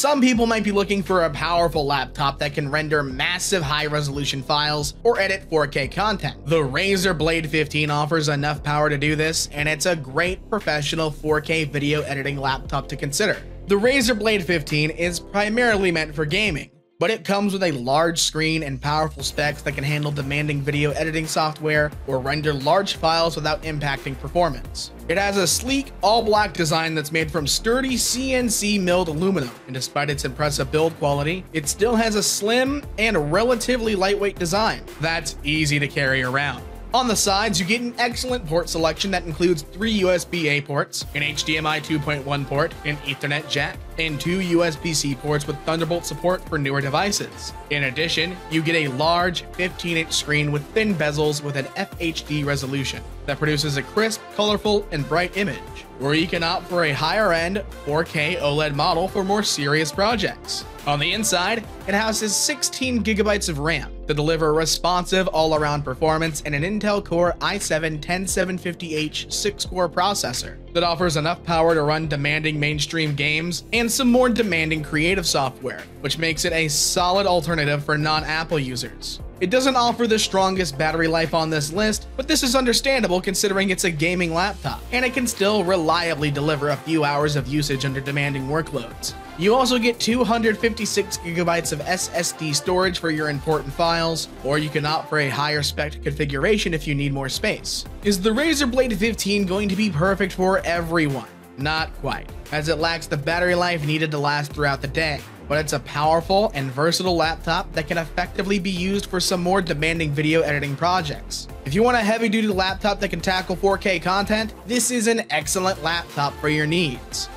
Some people might be looking for a powerful laptop that can render massive high-resolution files or edit 4K content. The Razer Blade 15 offers enough power to do this, and it's a great professional 4K video editing laptop to consider. The Razer Blade 15 is primarily meant for gaming, but it comes with a large screen and powerful specs that can handle demanding video editing software or render large files without impacting performance. It has a sleek, all-black design that's made from sturdy CNC milled aluminum, and despite its impressive build quality, it still has a slim and relatively lightweight design that's easy to carry around. On the sides, you get an excellent port selection that includes 3 USB-A ports, an HDMI 2.1 port, an Ethernet jack, and 2 USB-C ports with Thunderbolt support for newer devices. In addition, you get a large 15-inch screen with thin bezels with an FHD resolution that produces a crisp, colorful, and bright image, where you can opt for a higher-end 4K OLED model for more serious projects. On the inside, it houses 16 gigabytes of RAM to deliver responsive all-around performance and an Intel Core i7-10750H 6-core processor that offers enough power to run demanding mainstream games and some more demanding creative software, which makes it a solid alternative for non-Apple users. It doesn't offer the strongest battery life on this list, but this is understandable considering it's a gaming laptop, and it can still reliably deliver a few hours of usage under demanding workloads. You also get 256 gigabytes of SSD storage for your important files, or you can opt for a higher spec configuration if you need more space. Is the Razer Blade 15 going to be perfect for everyone? Not quite, as it lacks the battery life needed to last throughout the day. But it's a powerful and versatile laptop that can effectively be used for some more demanding video editing projects. If you want a heavy-duty laptop that can tackle 4K content, this is an excellent laptop for your needs.